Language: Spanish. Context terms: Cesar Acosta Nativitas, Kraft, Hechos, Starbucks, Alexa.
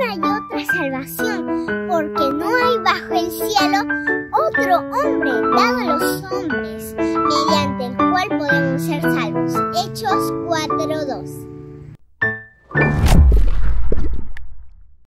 una y otra salvación, porque no hay bajo el cielo otro hombre dado a los hombres, mediante el cual podemos ser salvos. Hechos 4:2.